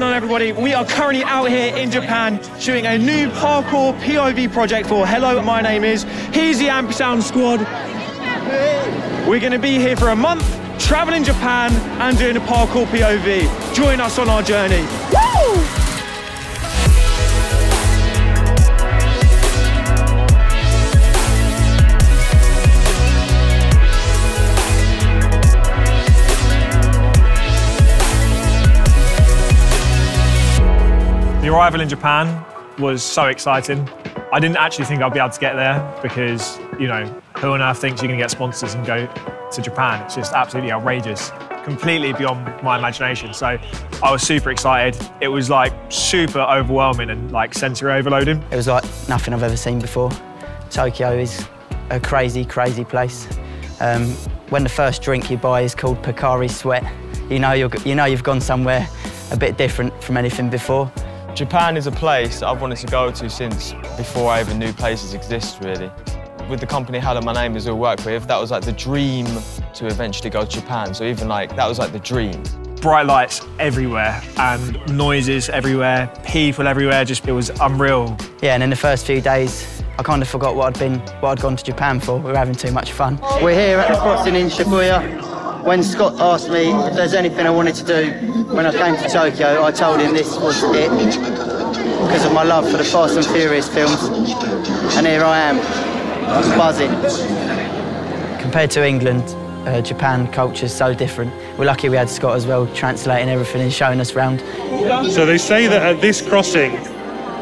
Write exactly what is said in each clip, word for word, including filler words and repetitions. going on, everybody? We are currently out here in Japan shooting a new parkour P O V project for Hello My Name Is. Here's the Ampsound squad. We're going to be here for a month, traveling Japan and doing a parkour P O V. Join us on our journey. Woo! The arrival in Japan was so exciting. I didn't actually think I'd be able to get there because, you know, who on earth thinks you're going to get sponsors and go to Japan? It's just absolutely outrageous, completely beyond my imagination. So I was super excited. It was like super overwhelming and like sensory overloading. It was like nothing I've ever seen before. Tokyo is a crazy, crazy place. Um, when the first drink you buy is called Pocari Sweat, you know, you're, you know you've gone somewhere a bit different from anything before. Japan is a place that I've wanted to go to since before I even knew places exist, really. With the company Hello My Name Is, who I work with, that was like the dream to eventually go to Japan. So even like, that was like the dream. Bright lights everywhere and noises everywhere, people everywhere, just it was unreal. Yeah, and in the first few days, I kind of forgot what I'd been, what I'd gone to Japan for. We were having too much fun. We're here at the crossing in Shibuya. When Scott asked me if there's anything I wanted to do when I came to Tokyo, I told him this was it, because of my love for the Fast and Furious films. And here I am, buzzing. Compared to England, uh, Japan culture's so different. We're lucky we had Scott as well, translating everything and showing us round. So they say that at this crossing,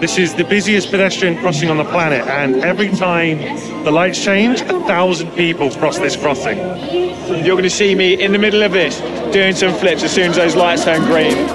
this is the busiest pedestrian crossing on the planet, and every time the lights change, a thousand people cross this crossing. You're going to see me in the middle of this, doing some flips as soon as those lights turn green.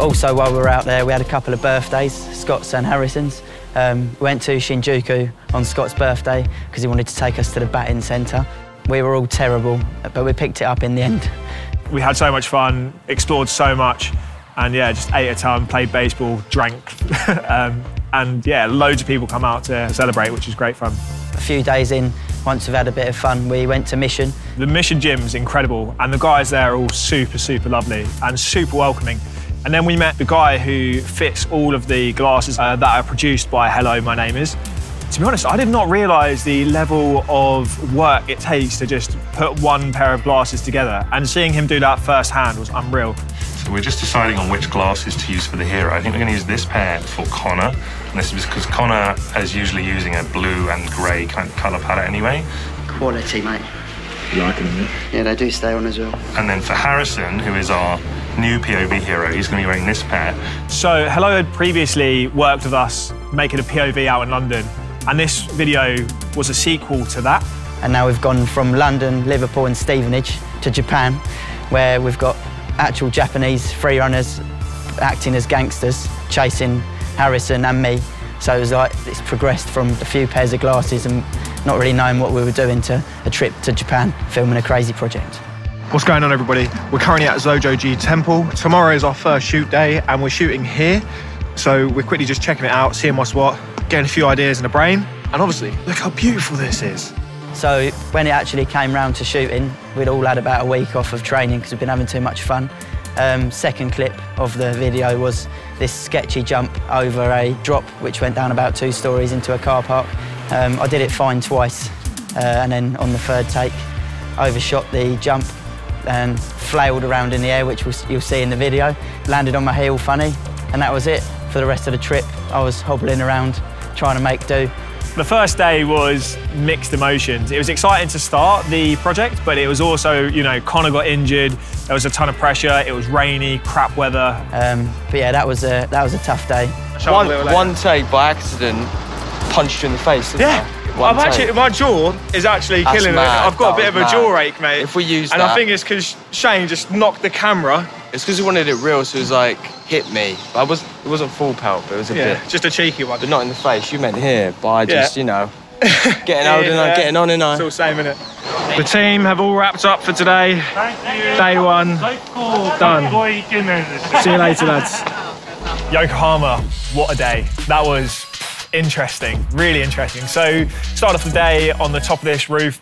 Also, while we were out there, we had a couple of birthdays, Scott's and Harrison's. Um, we went to Shinjuku on Scott's birthday because he wanted to take us to the batting centre. We were all terrible, but we picked it up in the end. We had so much fun, explored so much, and yeah, just ate a ton, played baseball, drank. um, and yeah, loads of people come out to celebrate, which is great fun. A few days in, once we've had a bit of fun, we went to Mission. The Mission Gym's incredible, and the guys there are all super, super lovely and super welcoming. And then we met the guy who fits all of the glasses uh, that are produced by Hello My Name Is. To be honest, I did not realise the level of work it takes to just put one pair of glasses together. And seeing him do that firsthand was unreal. So we're just deciding on which glasses to use for the hero. I think we're going to use this pair for Connor. And this is because Connor is usually using a blue and grey kind of colour palette anyway. Quality, mate. You like them, yeah? Yeah, they do stay on as well. And then for Harrison, who is our new P O V hero, he's going to be wearing this pair. So Hello had previously worked with us making a P O V out in London, and this video was a sequel to that. And now we've gone from London, Liverpool and Stevenage to Japan, where we've got actual Japanese freerunners acting as gangsters, chasing Harrison and me. So it was like, it's progressed from a few pairs of glasses and not really knowing what we were doing to a trip to Japan, filming a crazy project. What's going on, everybody? We're currently at Zojoji Temple. Tomorrow is our first shoot day and we're shooting here. So we're quickly just checking it out, seeing what's what, getting a few ideas in the brain. And obviously, look how beautiful this is. So when it actually came round to shooting, we'd all had about a week off of training because we've been having too much fun. Um, second clip of the video was this sketchy jump over a drop which went down about two stories into a car park. Um, I did it fine twice uh, and then on the third take, overshot the jump and flailed around in the air, which you'll see in the video. Landed on my heel funny, and that was it. For the rest of the trip, I was hobbling around, trying to make do. The first day was mixed emotions. It was exciting to start the project, but it was also, you know, Connor got injured, there was a ton of pressure, it was rainy, crap weather. Um, but yeah, that was a, that was a tough day. One, one take by accident punched you in the face, didn't yeah. I? I've actually, my jaw is actually That's killing mad. me. I've got that a bit of a mad. jaw ache, mate. If we use and that. I think it's because Shane just knocked the camera. It's because he wanted it real, so it was like, hit me. But I was, it wasn't full pelt, but it was a yeah, bit. Just a cheeky one. But not in the face. You meant here, but I just, yeah. you know. Getting older, yeah. and getting on, and I. Still same, innit? The team have all wrapped up for today. Thank you. Day one, done. See you later, lads. Yokohama, what a day. That was interesting, really interesting. So, start off the day on the top of this roof.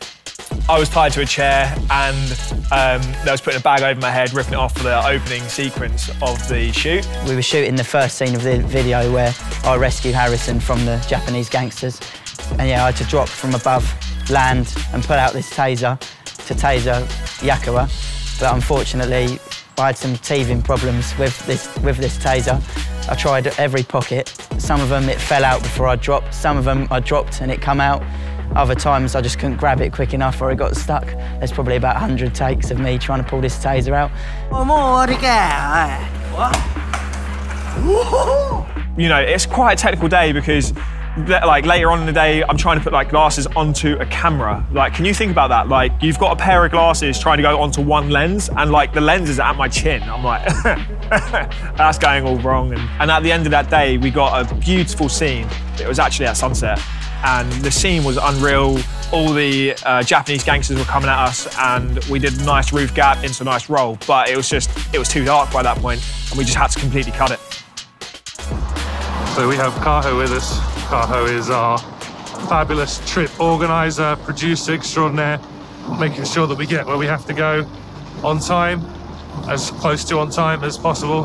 I was tied to a chair and um, I was putting a bag over my head, ripping it off for the opening sequence of the shoot. We were shooting the first scene of the video where I rescued Harrison from the Japanese gangsters. And yeah, I had to drop from above, land and pull out this taser to taser Yakuza. But unfortunately, I had some teething problems with this, with this taser. I tried every pocket. Some of them it fell out before I dropped. Some of them I dropped and it come out. Other times I just couldn't grab it quick enough or it got stuck. There's probably about a hundred takes of me trying to pull this taser out. You know, it's quite a technical day because like later on in the day, I'm trying to put like glasses onto a camera. Like, can you think about that? Like, you've got a pair of glasses trying to go onto one lens and like the lens is at my chin. I'm like, that's going all wrong. And, and at the end of that day, we got a beautiful scene. It was actually at sunset. And the scene was unreal. All the uh, Japanese gangsters were coming at us and we did a nice roof gap into a nice roll, but it was just, it was too dark by that point and we just had to completely cut it. So we have Kaho with us. Kaho is our fabulous trip organizer, producer extraordinaire, making sure that we get where we have to go on time, as close to on time as possible.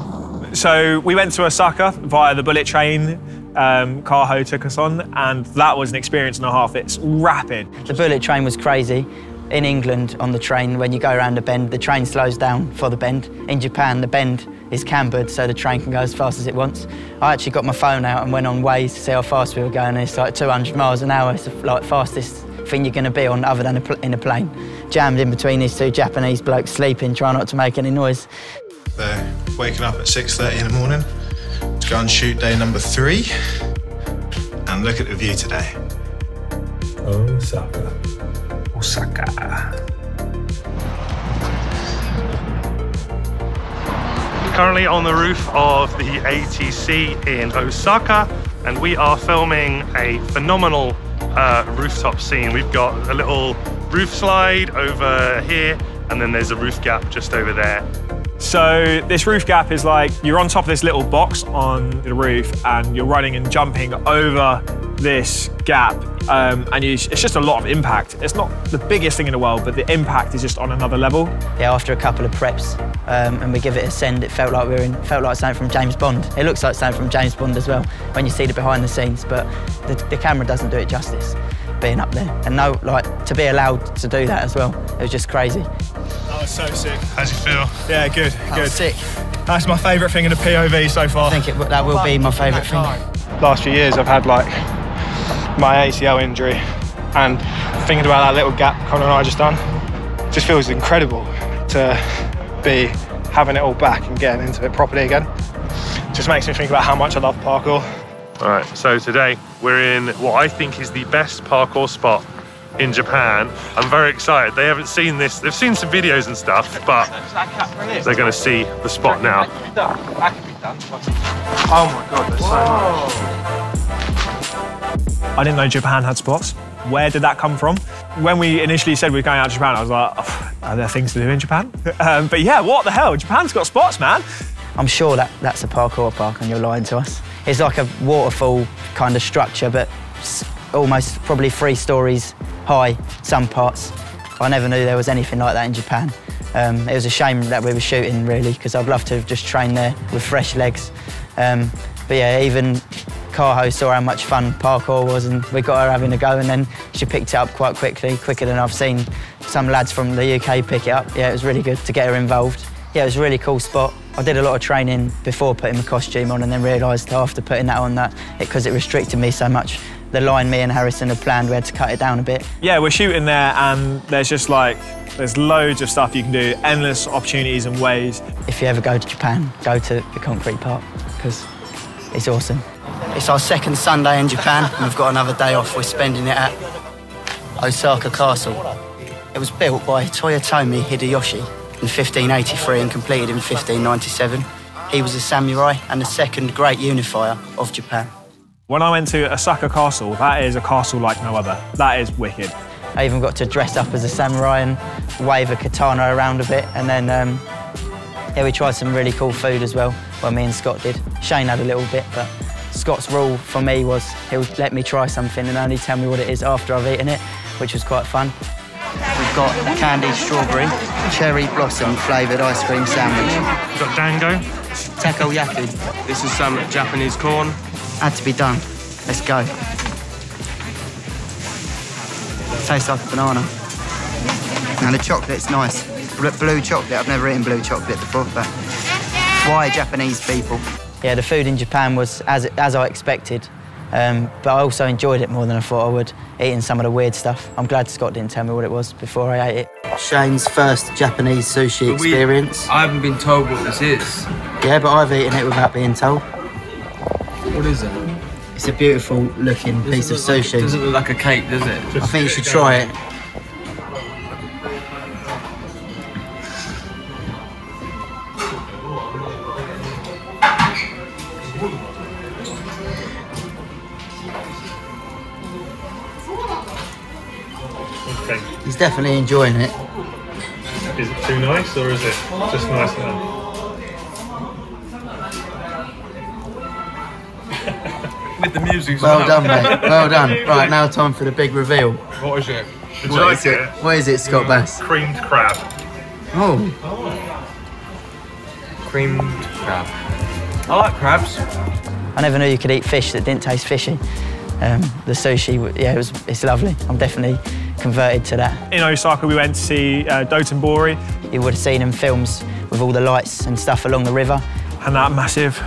So we went to Osaka via the bullet train. Um, Kaho took us on, and that was an experience and a half. It's rapid. The bullet train was crazy. In England, on the train, when you go around a bend, the train slows down for the bend. In Japan, the bend is cambered, so the train can go as fast as it wants. I actually got my phone out and went on Waze to see how fast we were going, and it's like two hundred miles an hour. It's the like, fastest thing you're going to be on other than a pl in a plane. Jammed in between these two Japanese blokes sleeping, trying not to make any noise. They're waking up at six thirty in the morning. To go and shoot day number three, and look at the view today. Osaka. Osaka. Currently on the roof of the A T C in Osaka, and we are filming a phenomenal uh, rooftop scene. We've got a little roof slide over here, and then there's a roof gap just over there. So this roof gap is like, you're on top of this little box on the roof and you're running and jumping over this gap um, and you, it's just a lot of impact. It's not the biggest thing in the world, but the impact is just on another level. Yeah, after a couple of preps um, and we give it a send, it felt like we were in, felt like something from James Bond. It looks like something from James Bond as well when you see the behind the scenes, but the, the camera doesn't do it justice being up there. And no, like, to be allowed to do that as well, it was just crazy. That was so sick. How'd you feel? Yeah, good, that good. Was sick. That's my favourite thing in the P O V so far. I think it, that will be my favourite thing. Last few years I've had like my A C L injury and thinking about that little gap Connor and I just done, just feels incredible to be having it all back and getting into it properly again. Just makes me think about how much I love parkour. All right, so today we're in what I think is the best parkour spot in Japan. I'm very excited. They haven't seen this. They've seen some videos and stuff, but they're going to see the spot now. Oh my God, there's so much. I didn't know Japan had spots. Where did that come from? When we initially said we were going out to Japan, I was like, oh, are there things to do in Japan? Um, but yeah, what the hell? Japan's got spots, man. I'm sure that that's a parkour park and you're lying to us. It's like a waterfall kind of structure, but almost probably three stories high, some parts. I never knew there was anything like that in Japan. Um, it was a shame that we were shooting, really, because I'd love to have just trained there with fresh legs. Um, but yeah, even Kaho saw how much fun parkour was, and we got her having a go, and then she picked it up quite quickly, quicker than I've seen some lads from the U K pick it up. Yeah, it was really good to get her involved. Yeah, it was a really cool spot. I did a lot of training before putting my costume on and then realised after putting that on that, because it, it restricted me so much, the line me and Harrison had planned, we had to cut it down a bit. Yeah, we're shooting there and there's just like, there's loads of stuff you can do, endless opportunities and ways. If you ever go to Japan, go to the concrete park, because it's awesome. It's our second Sunday in Japan and we've got another day off. We're spending it at Osaka Castle. It was built by Toyotomi Hideyoshi in fifteen eighty-three and completed in fifteen ninety-seven. He was a samurai and the second great unifier of Japan. When I went to Osaka Castle, that is a castle like no other. That is wicked. I even got to dress up as a samurai and wave a katana around a bit. And then, um, yeah, we tried some really cool food as well. Well, me and Scott did. Shane had a little bit, but Scott's rule for me was he'll let me try something and only tell me what it is after I've eaten it, which was quite fun. We've got candied strawberry, cherry blossom flavoured ice cream sandwich. We've got dango. Takoyaki. This is some Japanese corn. Had to be done. Let's go. Tastes like a banana. And the chocolate's nice. Blue chocolate, I've never eaten blue chocolate before, but why Japanese people? Yeah, the food in Japan was as, as I expected, um, but I also enjoyed it more than I thought I would, eating some of the weird stuff. I'm glad Scott didn't tell me what it was before I ate it. Shane's first Japanese sushi we, experience. I haven't been told what this is. Yeah, but I've eaten it without being told. What is it? It's a beautiful looking doesn't piece of sushi. Like, it doesn't look like a cake, does it? Just I think you should try it. Okay. He's definitely enjoying it. Is it too nice or is it just nice now? With the music. Well done, mate. Well done. Right, now time for the big reveal. What is it? Did what you is like it? it? What is it, Scott Bass? Creamed crab. Oh. oh. Creamed crab. I like crabs. I never knew you could eat fish that didn't taste fishy. Um, the sushi, yeah, it was, it's lovely. I'm definitely converted to that. In Osaka, we went to see uh, Dotonbori. You would have seen in films with all the lights and stuff along the river. And that massive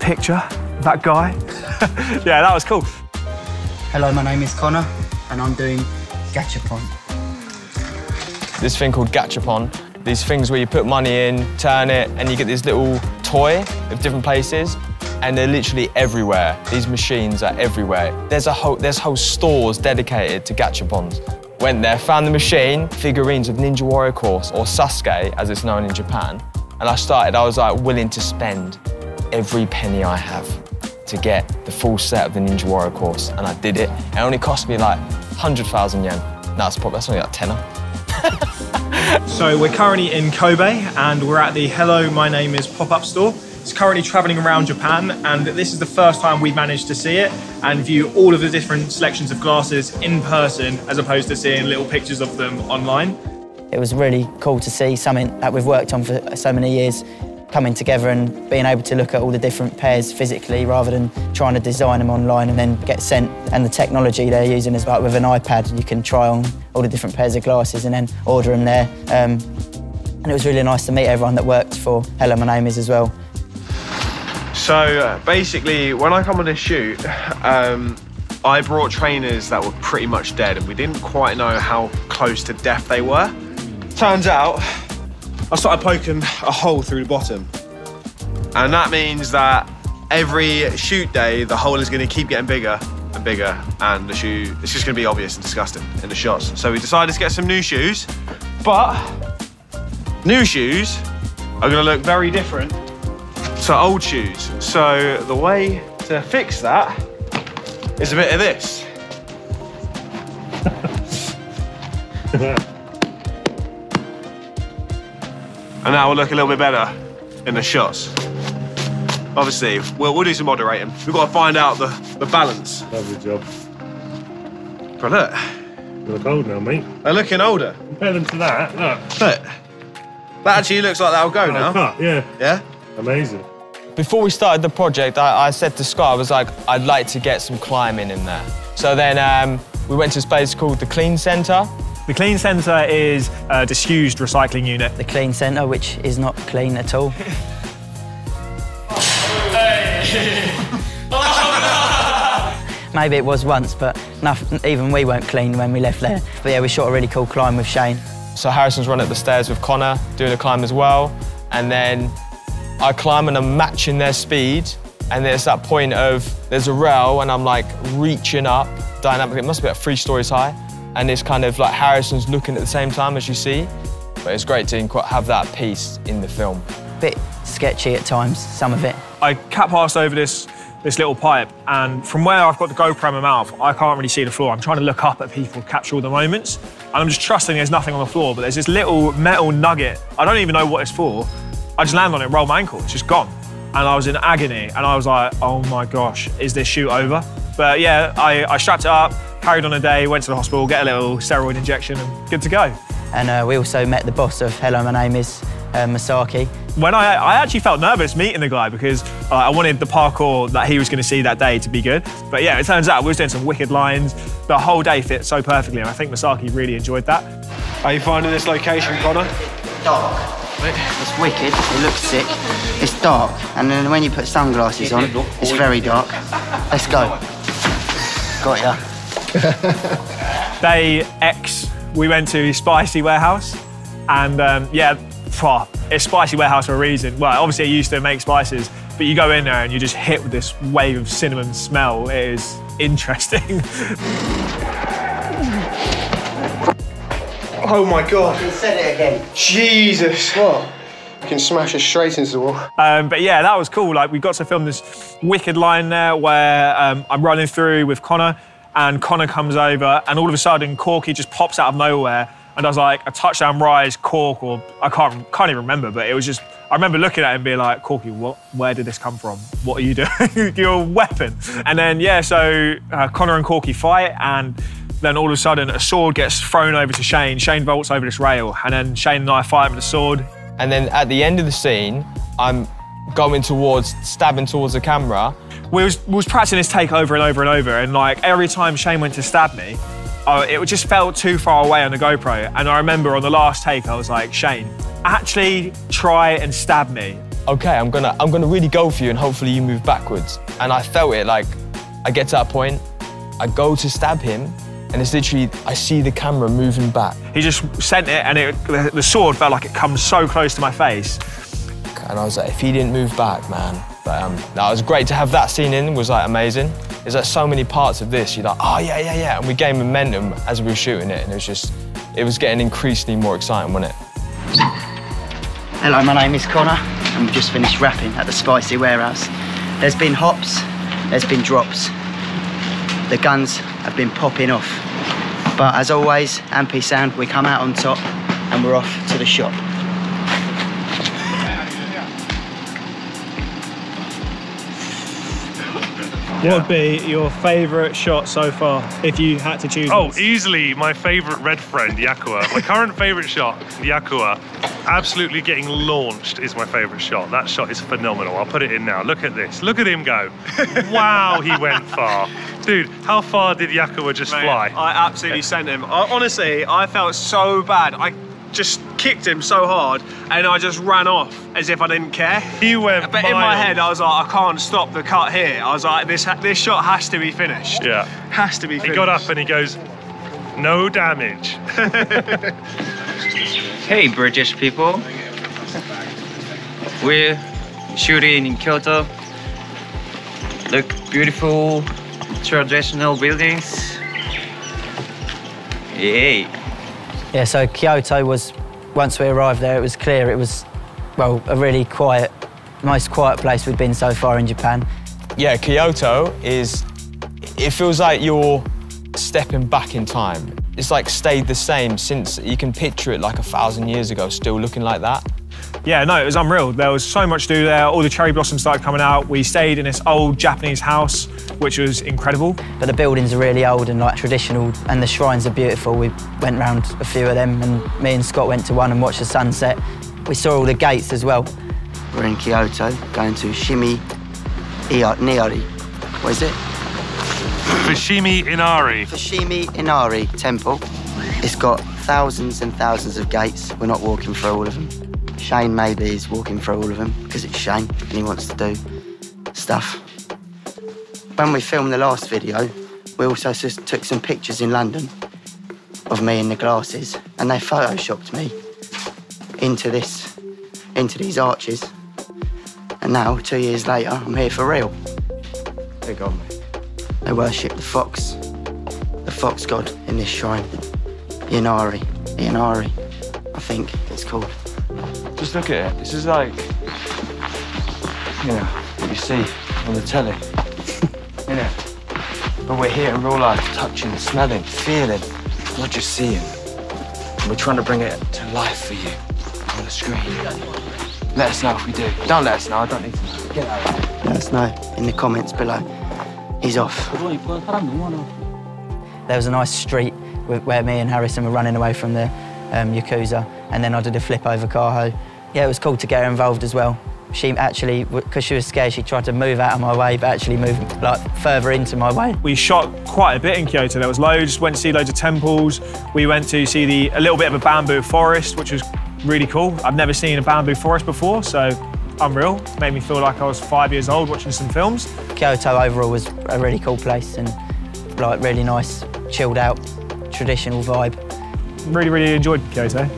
picture. That guy. Yeah, that was cool. Hello, my name is Connor, and I'm doing Gachapon. This thing called Gachapon, these things where you put money in, turn it, and you get this little toy of different places, and they're literally everywhere. These machines are everywhere. There's a whole, there's whole stores dedicated to Gachapons. Went there, found the machine, figurines of Ninja Warrior course, or Sasuke, as it's known in Japan, and I started, I was like willing to spend every penny I have to get the full set of the Ninja Warrior course, and I did it. It only cost me like one hundred thousand yen. No, that's probably that's only like tenner. So we're currently in Kobe, and we're at the Hello My Name Is pop-up store. It's currently traveling around Japan, and this is the first time we've managed to see it and view all of the different selections of glasses in person, as opposed to seeing little pictures of them online. It was really cool to see something that we've worked on for so many years coming together and being able to look at all the different pairs physically rather than trying to design them online and then get sent. And the technology they're using is like with an iPad, you can try on all the different pairs of glasses and then order them there. Um, and it was really nice to meet everyone that worked for Hello My Name Is as well. So uh, basically, when I come on a shoot, um, I brought trainers that were pretty much dead and we didn't quite know how close to death they were. Turns out, I started poking a hole through the bottom. And that means that every shoot day, the hole is gonna keep getting bigger and bigger, and the shoe, it's just gonna be obvious and disgusting in the shots. So we decided to get some new shoes, but new shoes are gonna look very different to old shoes. So the way to fix that is a bit of this. And now we'll look a little bit better in the shots. Obviously, we'll, we'll do some moderating. We've got to find out the, the balance. Lovely job. But look. You look old now, mate. They're looking older. Compare them to that, look. Look. That actually looks like that'll go oh, now. Cut, yeah. Yeah? Amazing. Before we started the project, I, I said to Scott, I was like, I'd like to get some climbing in there. So then um, we went to a space called the Clean Centre. The Clean Centre is a disused recycling unit. The Clean Centre, which is not clean at all. Maybe it was once, but nothing, even we weren't clean when we left there. But yeah, we shot a really cool climb with Shane. So Harrison's run up the stairs with Connor, doing a climb as well. And then I climb and I'm matching their speed. And there's that point of, there's a rail and I'm like reaching up dynamically. It must be about three stories high. And it's kind of like Harrison's looking at the same time as you see. But it's great to have that piece in the film. Bit sketchy at times, some of it. I cat passed over this this little pipe, and from where I've got the GoPro in my mouth, I can't really see the floor. I'm trying to look up at people, capture all the moments, and I'm just trusting there's nothing on the floor, but there's this little metal nugget. I don't even know what it's for. I just land on it, roll my ankle, it's just gone. And I was in agony, and I was like, oh my gosh, is this shoot over? But yeah, I, I strapped it up, carried on a day, went to the hospital, get a little steroid injection, and good to go. And uh, we also met the boss of Hello My Name Is, uh, Masaki. When I, I actually felt nervous meeting the guy because uh, I wanted the parkour that he was going to see that day to be good. But yeah, it turns out we were doing some wicked lines. The whole day fit so perfectly, and I think Masaki really enjoyed that. Are you finding this location, Connor? Dark. It's wicked, it looks sick. It's dark, and then when you put sunglasses on, it's very dark. Let's go. Got ya. Day X, we went to Spicy Warehouse, and um, yeah, it's Spicy Warehouse for a reason. Well, obviously it used to make spices, but you go in there and you just hit with this wave of cinnamon smell. It is interesting. Oh my God. You said it again. Jesus. What? You can smash it straight into the wall. Um, but yeah, that was cool. Like, we got to film this wicked line there where um, I'm running through with Connor, and Connor comes over, and all of a sudden Corky just pops out of nowhere. And I was like, a touchdown rise, Cork, or I can't, can't even remember, but it was just, I remember looking at him and being like, Corky, what, where did this come from? What are you doing? You're a weapon. And then, yeah, so uh, Connor and Corky fight, and then all of a sudden a sword gets thrown over to Shane. Shane vaults over this rail, and then Shane and I fight with the sword. And then at the end of the scene, I'm going towards, stabbing towards the camera. We was, we was practicing this take over and over and over, and like every time Shane went to stab me, oh, it just felt too far away on the GoPro. And I remember on the last take, I was like, Shane, actually try and stab me. Okay, I'm gonna, I'm gonna really go for you, and hopefully you move backwards. And I felt it, like, I get to that point, I go to stab him, and it's literally, I see the camera moving back. He just sent it, and it, the sword felt like it comes so close to my face. And I was like, if he didn't move back, man. But um, no, it was great to have that scene in, was like amazing. There's like so many parts of this, you're like, oh yeah, yeah, yeah. And we gained momentum as we were shooting it, and it was just, it was getting increasingly more exciting, wasn't it? Hello, my name is Connor, and we've just finished wrapping at the Spicy Warehouse. There's been hops, there's been drops. The guns have been popping off. But as always, Ampsound, we come out on top, and we're off to the shop. What would be your favourite shot so far, if you had to choose? Oh, easily my favourite red friend, Yakuza. My current favourite shot, Yakuza. Absolutely getting launched is my favourite shot. That shot is phenomenal. I'll put it in now. Look at this. Look at him go. Wow, he went far. Dude, how far did Yakuza just Mate, fly? I absolutely sent him. I, honestly, I felt so bad. I just kicked him so hard, and I just ran off as if I didn't care. He went But miles. In my head, I was like, I can't stop the cut here. I was like, this this shot has to be finished. Yeah. Has to be finished. He got up and he goes, no damage. Hey, British people. We're shooting in Kyoto. Look, beautiful traditional buildings. Yay. Yeah, so Kyoto was, once we arrived there, it was clear it was, well, a really quiet, most quiet place we'd been so far in Japan. Yeah, Kyoto is, it feels like you're stepping back in time. It's like stayed the same since, you can picture it like a thousand years ago, still looking like that. Yeah, no, it was unreal. There was so much to do there. All the cherry blossoms started coming out. We stayed in this old Japanese house, which was incredible. But the buildings are really old and like traditional, and the shrines are beautiful. We went round a few of them, and me and Scott went to one and watched the sunset. We saw all the gates as well. We're in Kyoto, going to Fushimi Inari. What is it? Fushimi Inari. Fushimi Inari Temple. It's got thousands and thousands of gates. We're not walking through all of them. Shane maybe is walking through all of them, because it's Shane and he wants to do stuff. When we filmed the last video, we also just took some pictures in London of me in the glasses, and they photoshopped me into this, into these arches. And now, two years later, I'm here for real. They're gone, mate. They worship the fox, the fox god in this shrine. Inari, Inari, I think it's called. Just look at it. This is like, you know, what you see on the telly. innit? But we're here in real life, touching, smelling, feeling, not just seeing. And we're trying to bring it to life for you on the screen. Let us know if we do. Don't let us know, I don't need to know. Get out of here. Let us know in the comments below. He's off. There was a nice street where me and Harrison were running away from the um, Yakuza, and then I did a flip over Kaho. Yeah, it was cool to get her involved as well. She actually, because she was scared, she tried to move out of my way, but actually moved like further into my way. We shot quite a bit in Kyoto. There was loads, went to see loads of temples. We went to see the, a little bit of a bamboo forest, which was really cool. I've never seen a bamboo forest before, so unreal. Made me feel like I was five years old watching some films. Kyoto overall was a really cool place and like really nice, chilled out, traditional vibe. Really, really enjoyed Kyoto.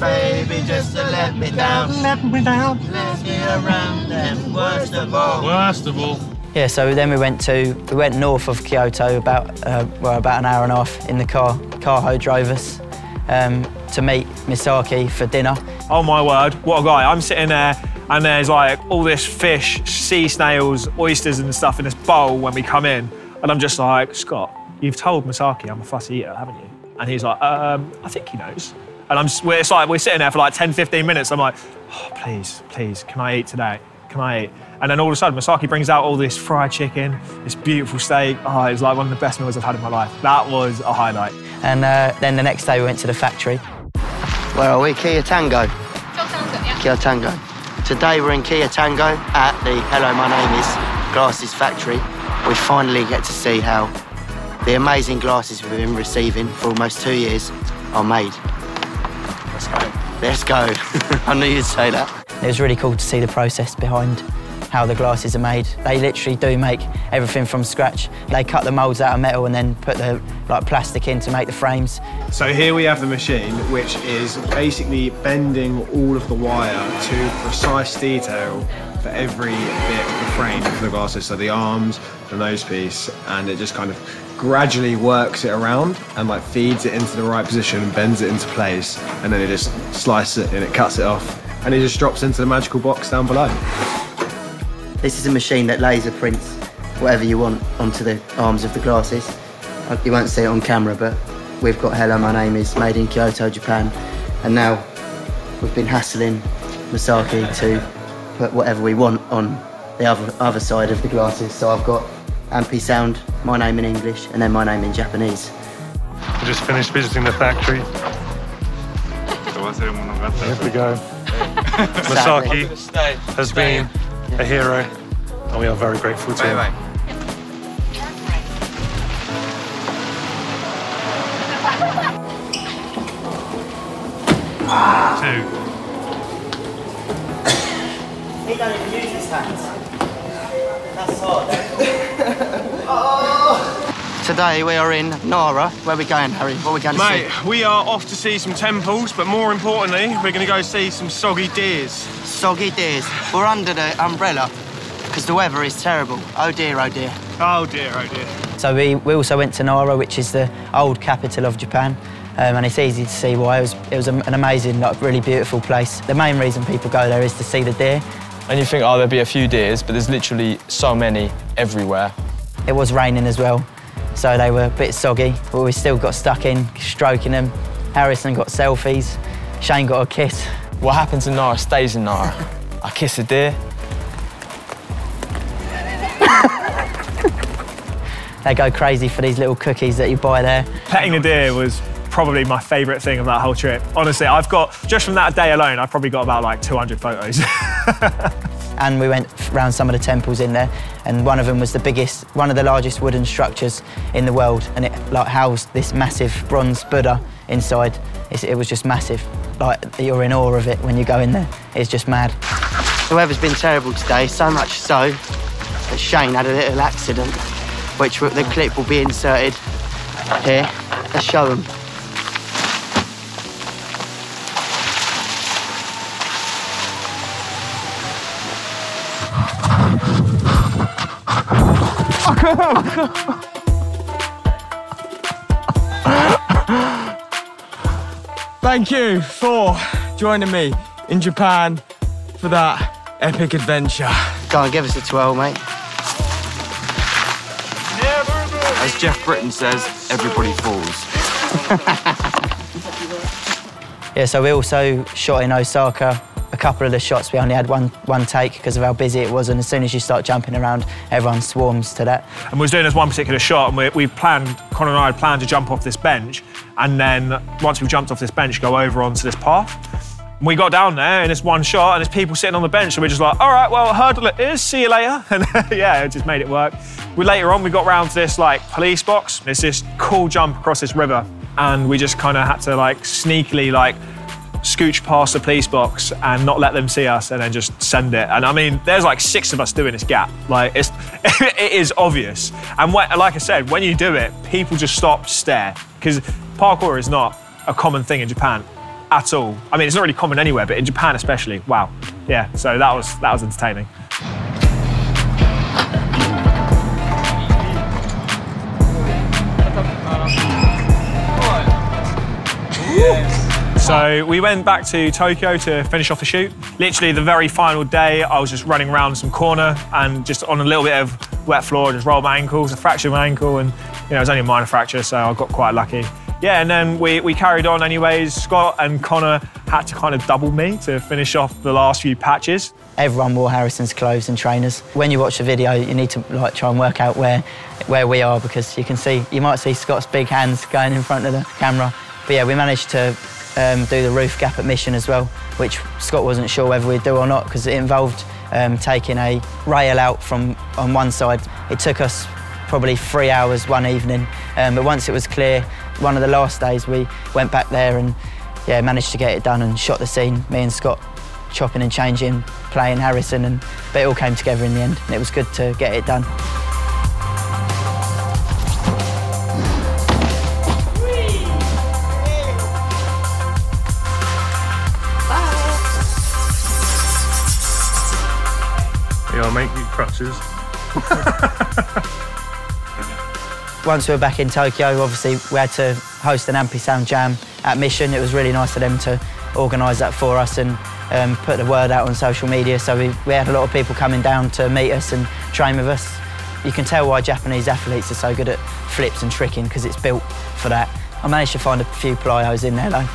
Baby, just to let me down, let me down, let me around, and worst of all, worst of all. Yeah, so then we went to, we went north of Kyoto, about, uh, well, about an hour and a half in the car. Kaho drove us um, to meet Masaki for dinner. Oh my word, what a guy. I'm sitting there and there's like all this fish, sea snails, oysters and stuff in this bowl when we come in. And I'm just like, Scott, you've told Masaki I'm a fussy eater, haven't you? And he's like, um, I think he knows. And I'm, we're, it's like, we're sitting there for like ten, fifteen minutes. I'm like, oh, please, please, can I eat today? Can I eat? And then all of a sudden, Masaki brings out all this fried chicken, this beautiful steak. Oh, it was like one of the best meals I've had in my life. That was a highlight. And uh, then the next day, we went to the factory. Where are we? Kiyotango. Kiyotango, yeah. Kiyotango. Today, we're in Kiyotango at the Hello My Name Is glasses factory. We finally get to see how the amazing glasses we've been receiving for almost two years are made. Let's go. Let's go. I knew you'd say that. It was really cool to see the process behind how the glasses are made. They literally do make everything from scratch. They cut the moulds out of metal and then put the like plastic in to make the frames. So here we have the machine, which is basically bending all of the wire to precise detail for every bit of the frame of the glasses. So the arms, the nosepiece, and it just kind of gradually works it around and like feeds it into the right position and bends it into place, and then it just slices it and it cuts it off and it just drops into the magical box down below. This is a machine that laser prints whatever you want onto the arms of the glasses. You won't see it on camera, but we've got Hello My Name Is made in Kyoto, Japan, and now we've been hassling Masaki to put whatever we want on the other, other side of the glasses. So I've got Ampsound, my name in English, and then my name in Japanese. I just finished visiting the factory. Here we go. Masaki has been a hero, and we are very grateful to him. Two. He don't even use his hands. That's hard. Oh. Today we are in Nara. Where are we going, Harry? What are we going to Mate, see? Mate, we are off to see some temples, but more importantly, we're going to go see some soggy deers. Soggy deers. We're under the umbrella because the weather is terrible. Oh dear, oh dear. Oh dear, oh dear. So we, we also went to Nara, which is the old capital of Japan, um, and it's easy to see why. It was, it was an amazing, like, really beautiful place. The main reason people go there is to see the deer. And you think, oh, there'll be a few deers, but there's literally so many everywhere. It was raining as well, so they were a bit soggy, but we still got stuck in, stroking them. Harrison got selfies, Shane got a kiss. What happens in Nara stays in Nara. I kiss a deer. They go crazy for these little cookies that you buy there. Petting a deer was probably my favourite thing of that whole trip. Honestly, I've got, just from that day alone, I've probably got about like two hundred photos. And we went round some of the temples in there, and one of them was the biggest, one of the largest wooden structures in the world, and it like housed this massive bronze Buddha inside. It's, it was just massive. Like, you're in awe of it when you go in there. It's just mad. The weather's been terrible today, so much so that Shane had a little accident, which the clip will be inserted here. Let's show them. Thank you for joining me in Japan for that epic adventure. Go on, give us a twirl, mate. As Jeff Britton says, everybody falls. Yeah, so we also shot in Osaka. A couple of the shots, we only had one, one take because of how busy it was, and as soon as you start jumping around, everyone swarms to that. And we was doing this one particular shot, and we, we planned, Connor and I had planned to jump off this bench, and then once we jumped off this bench, go over onto this path. And we got down there in this one shot, and there's people sitting on the bench, and we're just like, all right, well, hurdle it is, see you later. And yeah, it just made it work. We later on, we got round to this like police box. There's this cool jump across this river, and we just kind of had to like sneakily like, scooch past the police box and not let them see us and then just send it. And I mean, there's like six of us doing this gap. Like, it's, it is obvious. And when, like I said, when you do it, people just stop, stare. Because parkour is not a common thing in Japan at all. I mean, it's not really common anywhere, but in Japan especially, wow. Yeah, so that was, that was entertaining. So we went back to Tokyo to finish off the shoot. Literally the very final day, I was just running around some corner and just on a little bit of wet floor, just rolled my ankles, I fractured my ankle, and you know, it was only a minor fracture, so I got quite lucky. Yeah, and then we, we carried on anyways. Scott and Connor had to kind of double me to finish off the last few patches. Everyone wore Harrison's clothes and trainers. When you watch the video, you need to like try and work out where, where we are, because you can see, you might see Scott's big hands going in front of the camera. But yeah, we managed to Um, do the roof gap at Mission as well, which Scott wasn't sure whether we'd do or not, because it involved um, taking a rail out from on one side. It took us probably three hours one evening, um, but once it was clear, one of the last days we went back there and yeah, managed to get it done and shot the scene. Me and Scott chopping and changing, playing Harrison, and but it all came together in the end, and it was good to get it done. I'll make you crutches. Once we were back in Tokyo, obviously we had to host an Ampsound jam at Mission. It was really nice of them to organise that for us and um, put the word out on social media. So we, we had a lot of people coming down to meet us and train with us. You can tell why Japanese athletes are so good at flips and tricking, because it's built for that. I managed to find a few plyos in there though.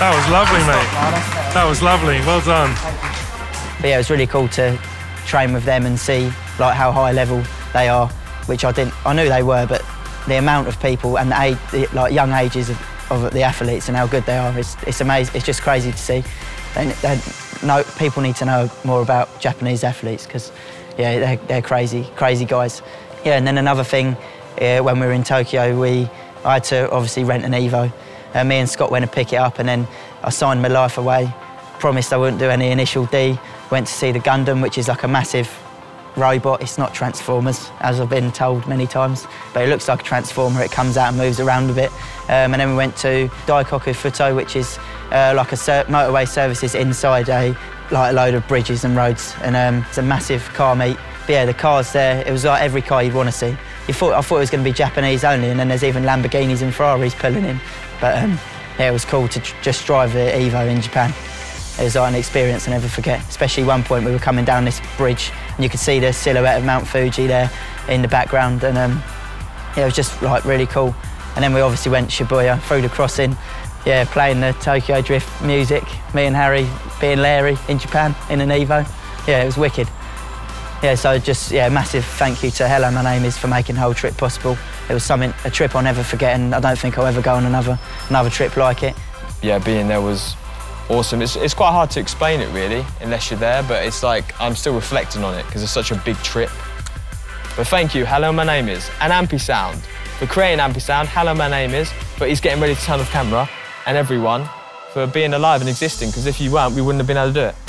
That was lovely, mate. That was lovely. Well done. But yeah, it was really cool to train with them and see like how high level they are, which I didn't. I knew they were, but the amount of people and the age, the, like young ages of, of the athletes and how good they are, it's, it's amazing. It's just crazy to see. And, and no, people need to know more about Japanese athletes, because yeah, they're, they're crazy, crazy guys. Yeah, and then another thing, yeah, when we were in Tokyo, we I had to obviously rent an Evo. Uh, me and Scott went and picked it up, and then I signed my life away. Promised I wouldn't do any Initial D. Went to see the Gundam, which is like a massive robot. It's not Transformers, as I've been told many times, but it looks like a Transformer. It comes out and moves around a bit. Um, and then we went to Daikoku Futo, which is uh, like a ser motorway services inside a, like, a load of bridges and roads. And um, it's a massive car meet. But yeah, the cars there, it was like every car you'd want to see. You thought, I thought it was going to be Japanese only, and then there's even Lamborghinis and Ferraris pulling in. But um, yeah, it was cool to just drive the Evo in Japan. It was like an experience I never forget. Especially one point we were coming down this bridge, and you could see the silhouette of Mount Fuji there in the background, and um, yeah, it was just like really cool. And then we obviously went Shibuya through the crossing, yeah, playing the Tokyo Drift music. Me and Harry being Larry in Japan in an Evo. Yeah, it was wicked. Yeah, so just yeah, massive thank you to Hello My Name Is for making the whole trip possible. It was something, a trip I'll never forget, and I don't think I'll ever go on another another trip like it. Yeah, being there was awesome. It's, it's quite hard to explain it really, unless you're there, but it's like, I'm still reflecting on it because it's such a big trip. But thank you, Hello My Name Is, and Ampsound for creating Ampsound, Hello My Name Is, but he's getting ready to turn off camera, and everyone for being alive and existing, because if you weren't, we wouldn't have been able to do it.